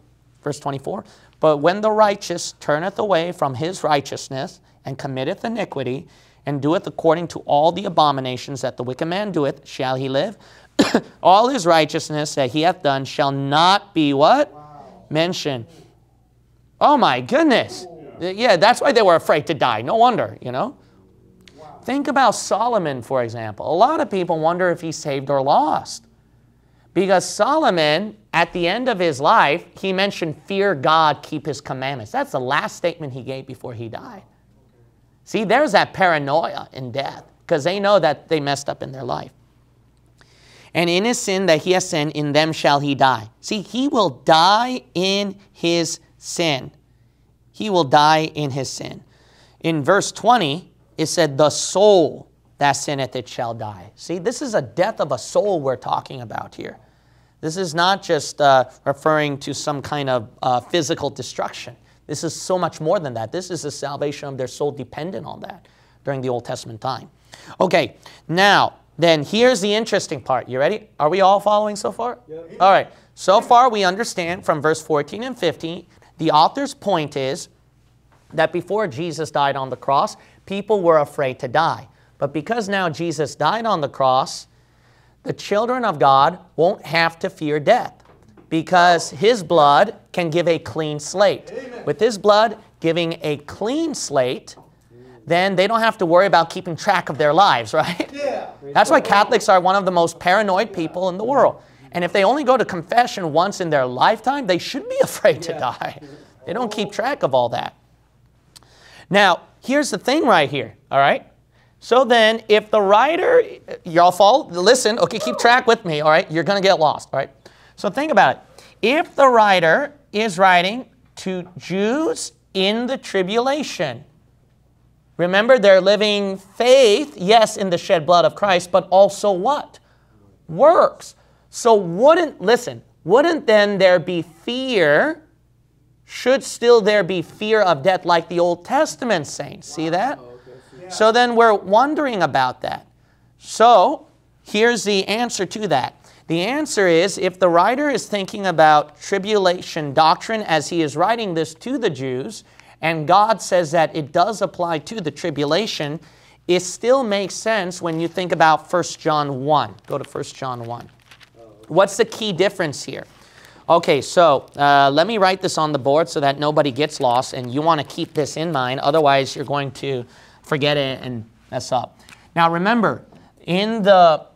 Verse 24, but when the righteous turneth away from his righteousness and committeth iniquity and doeth according to all the abominations that the wicked man doeth, shall he live? All his righteousness that he hath done shall not be what? Wow. Mentioned. Oh my goodness. Yeah. Yeah, that's why they were afraid to die. No wonder, you know. Wow. Think about Solomon, for example. A lot of people wonder if he's saved or lost. Because Solomon, at the end of his life, he mentioned, fear God, keep his commandments. That's the last statement he gave before he died. See, there's that paranoia in death, because they know that they messed up in their life. And in his sin that he has sinned, in them shall he die. See, he will die in his sin. He will die in his sin. In verse 20, it said, the soul that sinneth it shall die. See, this is a death of a soul we're talking about here. This is not just referring to some kind of physical destruction. This is so much more than that. This is the salvation of their soul dependent on that during the Old Testament time. Okay, now, then here's the interesting part. You ready? Are we all following so far? Yep. All right. So far we understand from verse 14 and 15, the author's point is that before Jesus died on the cross, people were afraid to die. But because now Jesus died on the cross, the children of God won't have to fear death because his blood can give a clean slate. Amen. With his blood giving a clean slate, then they don't have to worry about keeping track of their lives, right? Yeah. That's why Catholics are one of the most paranoid people in the world. And if they only go to confession once in their lifetime, they should be afraid to die. They don't keep track of all that. Now, here's the thing right here, all right? So then, if the writer, y'all follow, listen, okay, keep track with me, all right? You're going to get lost, all right? So think about it. If the writer is writing to Jews in the tribulation, remember they're living faith, yes, in the shed blood of Christ, but also what? Works. So wouldn't, listen, wouldn't then there be fear, should still there be fear of death like the Old Testament saints? See that? So then we're wondering about that. So here's the answer to that. The answer is, if the writer is thinking about tribulation doctrine as he is writing this to the Jews, and God says that it does apply to the tribulation, it still makes sense when you think about 1 John 1. Go to 1 John 1. What's the key difference here? Okay, so let me write this on the board so that nobody gets lost, and you want to keep this in mind. Otherwise, you're going to forget it and mess up. Now remember, in the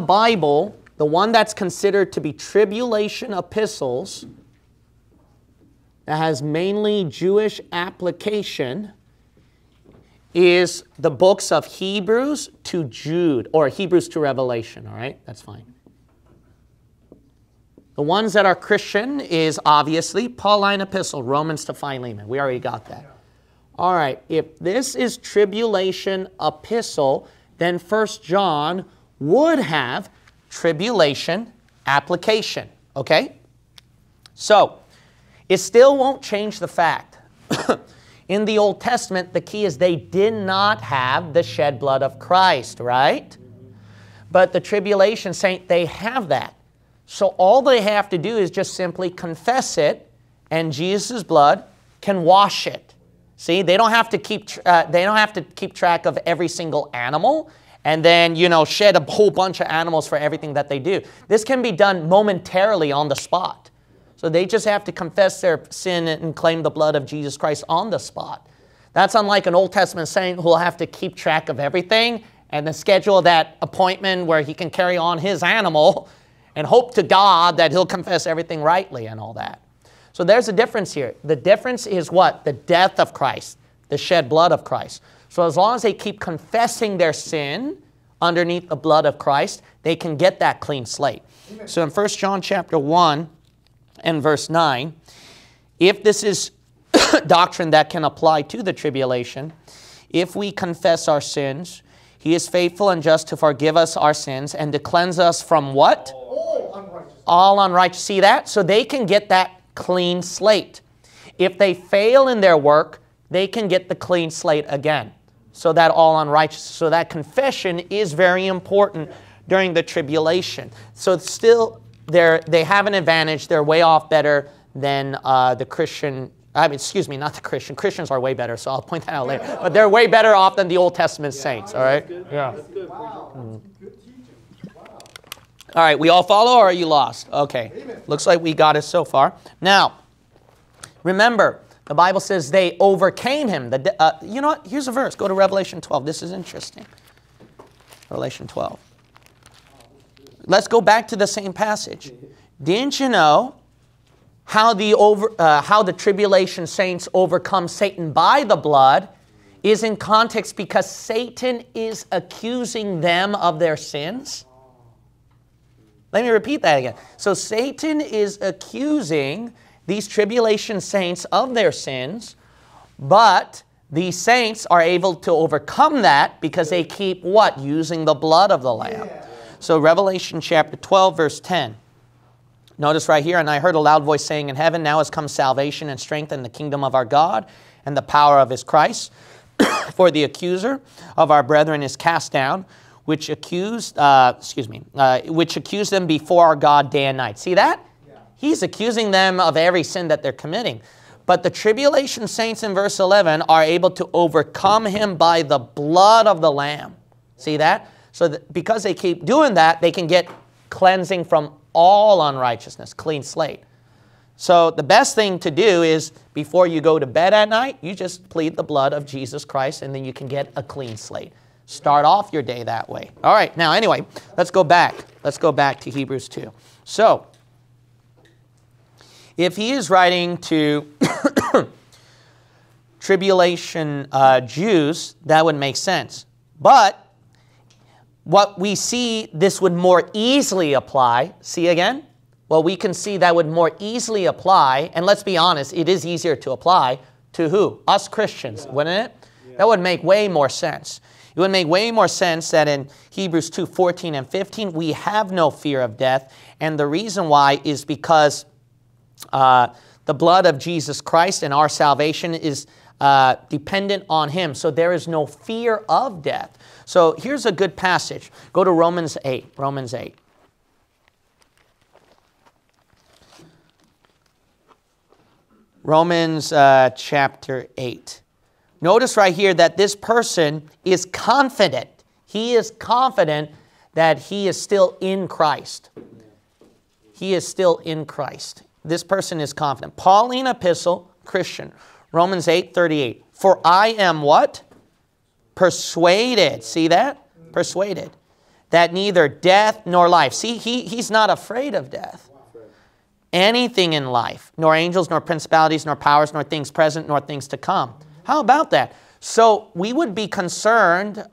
Bible, the one that's considered to be tribulation epistles that has mainly Jewish application is the books of Hebrews to Jude, or Hebrews to Revelation, all right? That's fine. The ones that are Christian is obviously Pauline epistle, Romans to Philemon. We already got that. All right, if this is tribulation epistle, then 1 John would have tribulation application, okay? So, it still won't change the fact. In the Old Testament, the key is they did not have the shed blood of Christ, right? But the tribulation saint, they have that. So all they have to do is just simply confess it, and Jesus' blood can wash it. See, they don't have to keep track of every single animal and then, you know, shed a whole bunch of animals for everything that they do. This can be done momentarily on the spot. So they just have to confess their sin and claim the blood of Jesus Christ on the spot. That's unlike an Old Testament saint who'll have to keep track of everything and then schedule that appointment where he can carry on his animal and hope to God that he'll confess everything rightly and all that. So there's a difference here. The difference is what? The death of Christ. the shed blood of Christ. So as long as they keep confessing their sin underneath the blood of Christ, they can get that clean slate. So in 1 John chapter 1 and verse 9, if this is doctrine that can apply to the tribulation, if we confess our sins, He is faithful and just to forgive us our sins and to cleanse us from what? All unrighteousness. All unrighteous. See that? So they can get that clean slate. If they fail in their work, they can get the clean slate again. So that all unrighteous. So that confession is very important during the tribulation. So still, they have an advantage. They're way off better than the Christian. I mean, excuse me, not the Christian. Christians are way better, so I'll point that out later. But they're way better off than the Old Testament saints, all right? Yeah. That's good. Wow. Good teaching. Wow. All right, we all follow or are you lost? Okay. Amen. Looks like we got it so far. Now, remember, the Bible says they overcame him. You know what? Here's a verse. Go to Revelation 12. This is interesting. Revelation 12. Let's go back to the same passage. Didn't you know how the tribulation saints overcome Satan by the blood is in context because Satan is accusing them of their sins? Let me repeat that again. So Satan is accusing these tribulation saints of their sins, but these saints are able to overcome that because they keep what? Using the blood of the Lamb. Yeah. So Revelation chapter 12, verse 10. Notice right here, and I heard a loud voice saying in heaven, now has come salvation and strength and the kingdom of our God and the power of his Christ. For the accuser of our brethren is cast down, which accused, which accused them before our God day and night. See that? He's accusing them of every sin that they're committing. But the tribulation saints in verse 11 are able to overcome him by the blood of the Lamb. See that? So that because they keep doing that, they can get cleansing from all unrighteousness, clean slate. So the best thing to do is before you go to bed at night, you just plead the blood of Jesus Christ and then you can get a clean slate. Start off your day that way. All right, now anyway, let's go back. Let's go back to Hebrews 2. So, if he is writing to tribulation Jews, that would make sense. But what we see this would more easily apply, see again? Well, we can see that would more easily apply, and let's be honest, it is easier to apply to who? Us Christians, yeah. Wouldn't it? Yeah. That would make way more sense. It would make way more sense that in Hebrews 2:14 and 15, we have no fear of death, and the reason why is because the blood of Jesus Christ and our salvation is dependent on him. So there is no fear of death. So here's a good passage. Go to Romans 8. Romans 8. Romans chapter 8. Notice right here that this person is confident. He is confident that he is still in Christ. He is still in Christ. This person is confident. Pauline epistle, Christian. Romans 8:38. For I am what? Persuaded. See that? Persuaded. That neither death nor life. See, he's not afraid of death. Anything in life. Nor angels, nor principalities, nor powers, nor things present, nor things to come. How about that? So we would be concerned,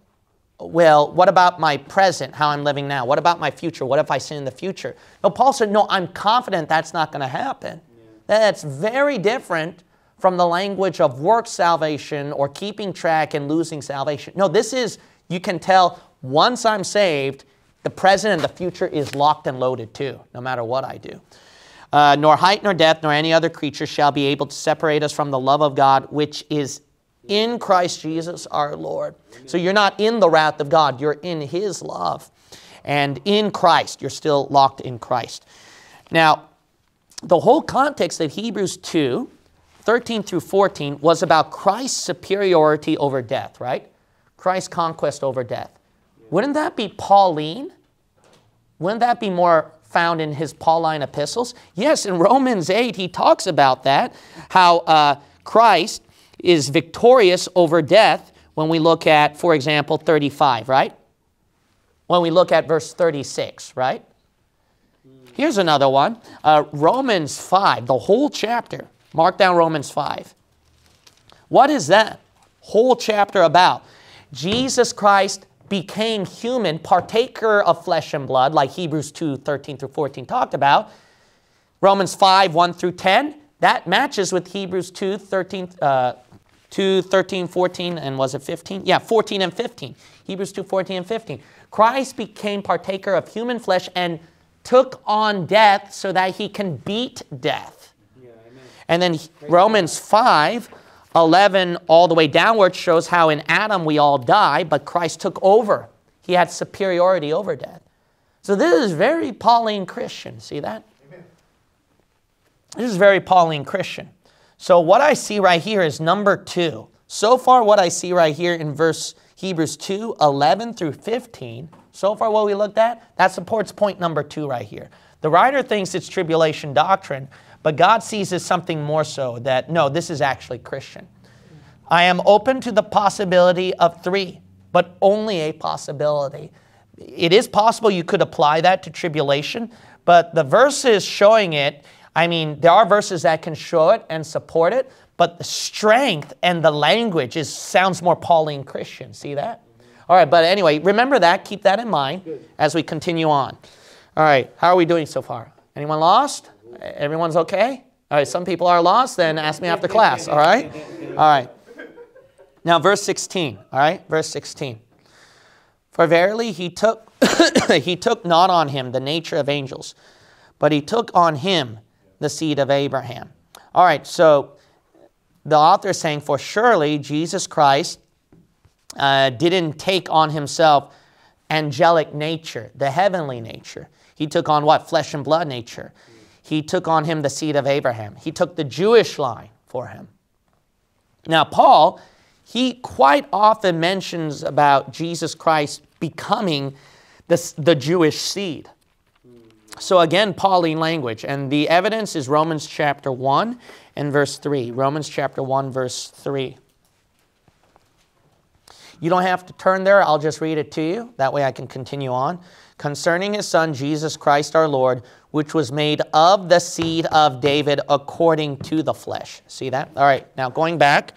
well, what about my present, how I'm living now? What about my future? What if I sin in the future? No, Paul said, no, I'm confident that's not going to happen. Yeah. That's very different from the language of work salvation or keeping track and losing salvation. No, this is, you can tell, once I'm saved, the present and the future is locked and loaded too, no matter what I do. Nor height nor depth nor any other creature shall be able to separate us from the love of God, which is in Christ Jesus our Lord. So you're not in the wrath of God. You're in his love. And in Christ, you're still locked in Christ. Now, the whole context of Hebrews 2, 13 through 14, was about Christ's superiority over death, right? Christ's conquest over death. Wouldn't that be Pauline? Wouldn't that be more found in his Pauline epistles? Yes, in Romans 8, he talks about that, how Christ is victorious over death when we look at, for example, 35, right? When we look at verse 36, right? Here's another one. Romans 5, the whole chapter. Mark down Romans 5. What is that? whole chapter about. Jesus Christ became human, partaker of flesh and blood, like Hebrews 2, 13 through 14 talked about. Romans 5, 1 through 10, that matches with Hebrews 2, 13, 14, and was it 15? Yeah, 14 and 15. Hebrews 2, 14 and 15. Christ became partaker of human flesh and took on death so that he can beat death. Yeah, amen. And then Romans 5, 11 all the way downward shows how in Adam we all die, but Christ took over. He had superiority over death. So this is very Pauline Christian. See that? Amen. This is very Pauline Christian. So what I see right here is number 2. So far what I see right here in verse Hebrews 2, 11 through 15, so far what we looked at, that supports point number 2 right here. The writer thinks it's tribulation doctrine, but God sees it as something more so that, no, this is actually Christian. I am open to the possibility of 3, but only a possibility. It is possible you could apply that to tribulation, but the verses showing it, I mean, there are verses that can show it and support it, but the strength and the language sounds more Pauline Christian. See that? All right, but anyway, remember that. Keep that in mind as we continue on. All right, how are we doing so far? Anyone lost? Everyone's okay? All right, some people are lost, then ask me after class, all right? All right. Now, verse 16, all right? Verse 16. For verily he took, he took not on him the nature of angels, but he took on him the seed of Abraham. All right, so the author is saying, for surely Jesus Christ didn't take on himself angelic nature, the heavenly nature. He took on what? Flesh and blood nature. He took on him the seed of Abraham. He took the Jewish line for him. Now, Paul, he quite often mentions about Jesus Christ becoming the Jewish seed. So again, Pauline language. And the evidence is Romans chapter 1 and verse 3. Romans chapter 1, verse 3. You don't have to turn there. I'll just read it to you. That way I can continue on. Concerning his son, Jesus Christ our Lord, which was made of the seed of David according to the flesh. See that? All right. Now going back.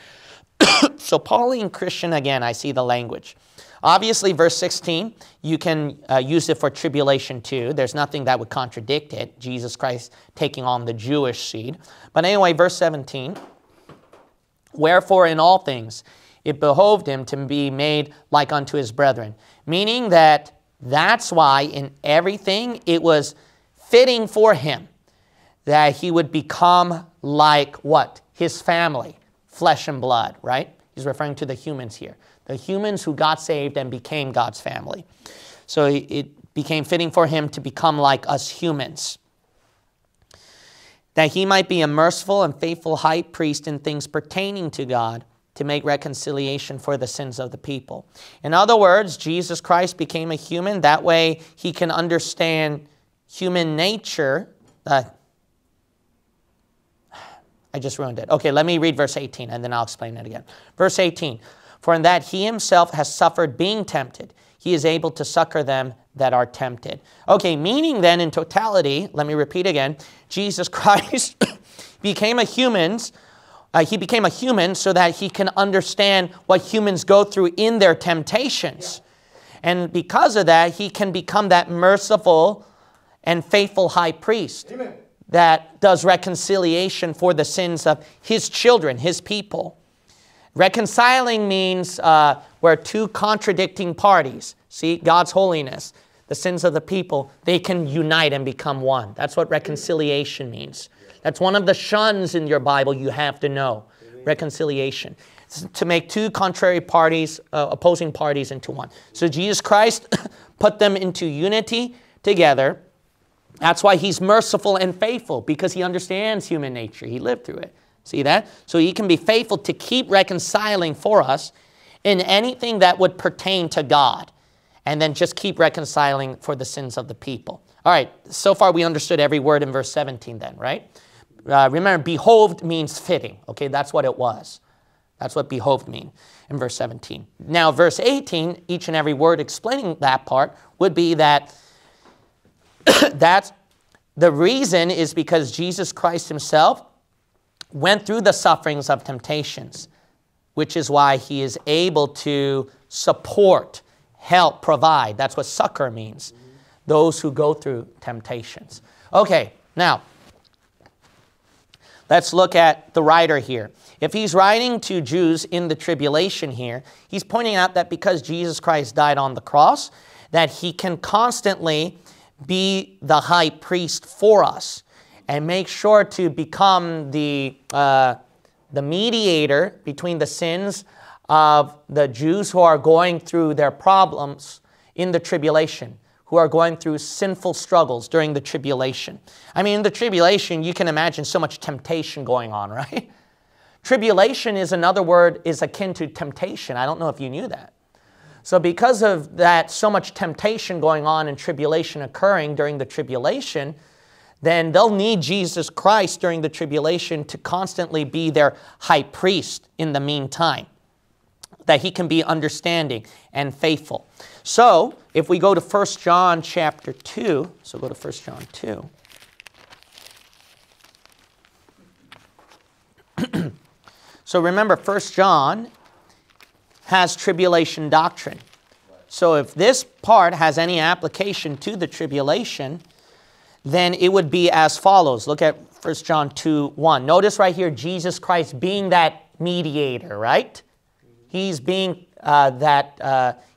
So Pauline Christian, again, I see the language. Obviously, verse 16, you can use it for tribulation too. There's nothing that would contradict it. Jesus Christ taking on the Jewish seed. But anyway, verse 17. Wherefore in all things it behoved him to be made like unto his brethren. Meaning that that's why in everything it was fitting for him that he would become like what? His family, flesh and blood, right? He's referring to the humans here. The humans who got saved and became God's family. So it became fitting for him to become like us humans. That he might be a merciful and faithful high priest in things pertaining to God to make reconciliation for the sins of the people. In other words, Jesus Christ became a human. That way he can understand human nature. I just ruined it. Okay, let me read verse 18 and then I'll explain it again. Verse 18, for in that he himself has suffered being tempted, he is able to succor them that are tempted. Okay, meaning then in totality, let me repeat again, Jesus Christ became a human. He became a human so that he can understand what humans go through in their temptations. Yeah. And because of that, he can become that merciful and faithful high priest. Amen. That does reconciliation for the sins of his children, his people. Reconciling means where two contradicting parties, see, God's holiness, the sins of the people, they can unite and become one. That's what reconciliation means. That's one of the shuns in your Bible you have to know. Reconciliation. It's to make two contrary parties, opposing parties into one. So Jesus Christ put them into unity together. That's why he's merciful and faithful, because he understands human nature. He lived through it. See that? So he can be faithful to keep reconciling for us in anything that would pertain to God. And then just keep reconciling for the sins of the people. All right, so far we understood every word in verse 17 then, right? Remember, behoved means fitting. Okay, that's what it was. That's what behoved mean in verse 17. Now, verse 18, each and every word explaining that part would be that that's the reason is because Jesus Christ himself went through the sufferings of temptations. which is why he is able to support, help, provide. That's what succor means. Those who go through temptations. Okay, now, let's look at the writer here. If he's writing to Jews in the tribulation here, he's pointing out that because Jesus Christ died on the cross, that he can constantly be the high priest for us and make sure to become the mediator between the sins of the Jews who are going through their problems in the tribulation, who are going through sinful struggles during the tribulation. I mean, in the tribulation, you can imagine so much temptation going on, right? Tribulation is another word, is akin to temptation. I don't know if you knew that. So because of that, so much temptation going on and tribulation occurring during the tribulation, then they'll need Jesus Christ during the tribulation to constantly be their high priest in the meantime, that he can be understanding and faithful. So if we go to 1 John chapter 2, so go to 1 John 2. So remember, 1 John has tribulation doctrine. So if this part has any application to the tribulation, then it would be as follows. Look at 1 John 2:1. Notice right here, Jesus Christ being that mediator, right? He's being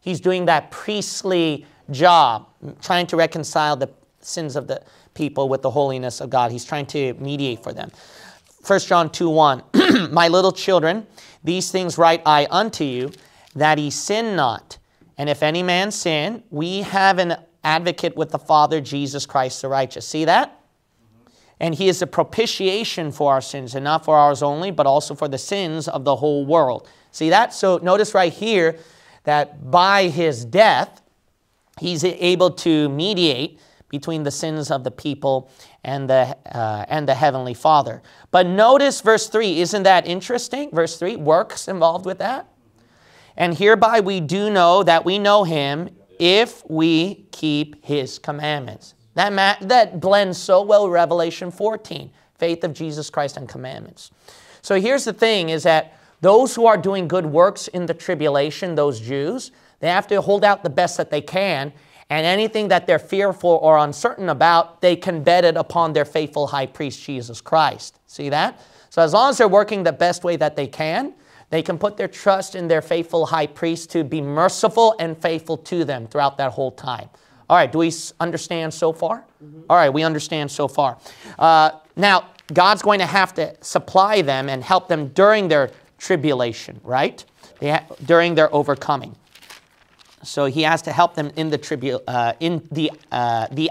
he's doing that priestly job, trying to reconcile the sins of the people with the holiness of God. He's trying to mediate for them. 1 John 2:1, my little children, these things write I unto you, that he sin not. And if any man sin, we have an advocate with the Father, Jesus Christ the righteous. See that? And he is a propitiation for our sins, and not for ours only, but also for the sins of the whole world. See that? So notice right here that by his death, he's able to mediate between the sins of the people and the Heavenly Father. But notice verse 3. Isn't that interesting? Verse 3, works involved with that. And hereby we do know that we know him if we keep his commandments. That blends so well with Revelation 14, faith of Jesus Christ and commandments. So here's the thing, is that those who are doing good works in the tribulation, those Jews, they have to hold out the best that they can, and anything that they're fearful or uncertain about, they can bet it upon their faithful high priest, Jesus Christ. See that? So as long as they're working the best way that they can put their trust in their faithful high priest to be merciful and faithful to them throughout that whole time. All right, do we understand so far? All right, we understand so far. Now, God's going to have to supply them and help them during their tribulation, right? During their overcoming. So he has to help them in the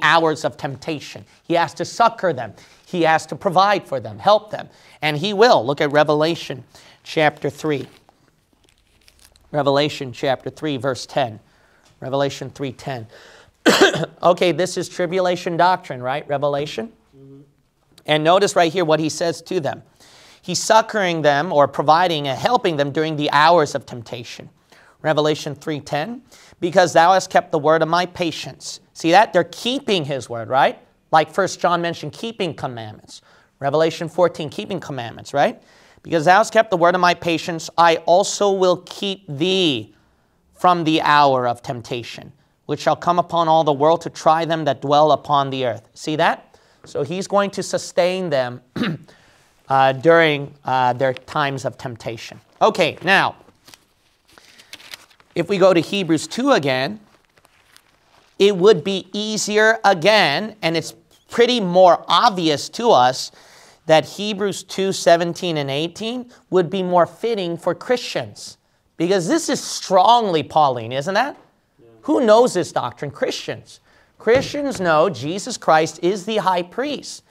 hours of temptation. He has to succor them. He has to provide for them, help them. And he will. Look at Revelation chapter 3. Revelation chapter 3, verse 10. Revelation 3:10. Okay, this is tribulation doctrine, right? Revelation. And notice right here what he says to them. He's succoring them or providing and helping them during the hours of temptation. Revelation 3:10, because thou hast kept the word of my patience. See that? They're keeping his word, right? Like 1 John mentioned, keeping commandments. Revelation 14, keeping commandments, right? Because thou hast kept the word of my patience, I also will keep thee from the hour of temptation, which shall come upon all the world to try them that dwell upon the earth. See that? So he's going to sustain them during their times of temptation. Okay, now, if we go to Hebrews 2 again, it would be easier again, and it's pretty more obvious to us that Hebrews 2:17 and 18 would be more fitting for Christians, because this is strongly Pauline, isn't that? Who knows this doctrine? Christians. Christians know Jesus Christ is the high priest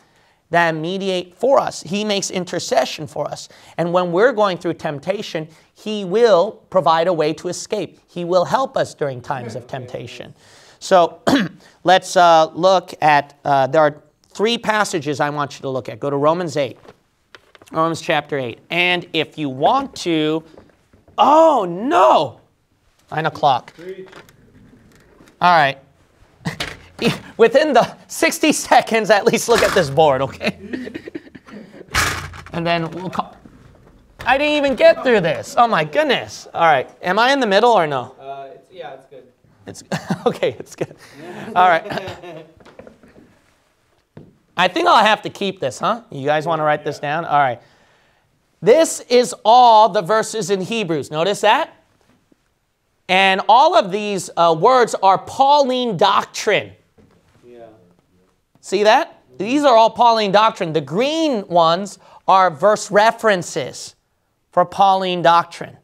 that mediates for us. He makes intercession for us. And when we're going through temptation, he will provide a way to escape. He will help us during times of temptation. So let's look at, there are three passages I want you to look at. Go to Romans 8, Romans chapter 8. And if you want to, oh no, 9 o'clock. All right, within the 60 seconds, at least look at this board, okay? And then we'll call. I didn't even get through this. Oh, my goodness. All right. Am I in the middle or no? Yeah, it's good. It's okay, it's good. All right. I think I'll have to keep this, huh? You guys want to write this down? All right. This is all the verses in Hebrews. Notice that? And all of these words are Pauline doctrine. Yeah. See that? These are all Pauline doctrine. The green ones are verse references for Pauline doctrine.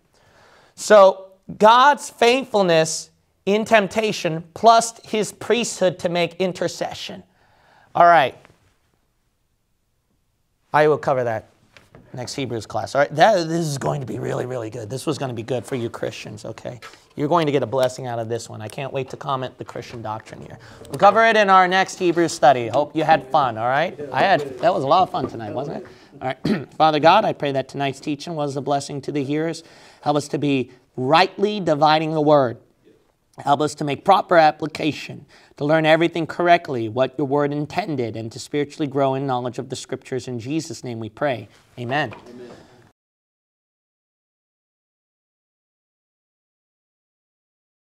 So God's faithfulness in temptation plus his priesthood to make intercession. All right. I will cover that next Hebrews class. All right, this is going to be really, really good. This was going to be good for you Christians, okay? You're going to get a blessing out of this one. I can't wait to comment the Christian doctrine here. We'll cover it in our next Hebrew study. Hope you had fun, all right? That was a lot of fun tonight, wasn't it? All right, Father God, I pray that tonight's teaching was a blessing to the hearers. Help us to be rightly dividing the word. Help us to make proper application, to learn everything correctly, what your word intended, and to spiritually grow in knowledge of the scriptures. In Jesus' name we pray. Amen.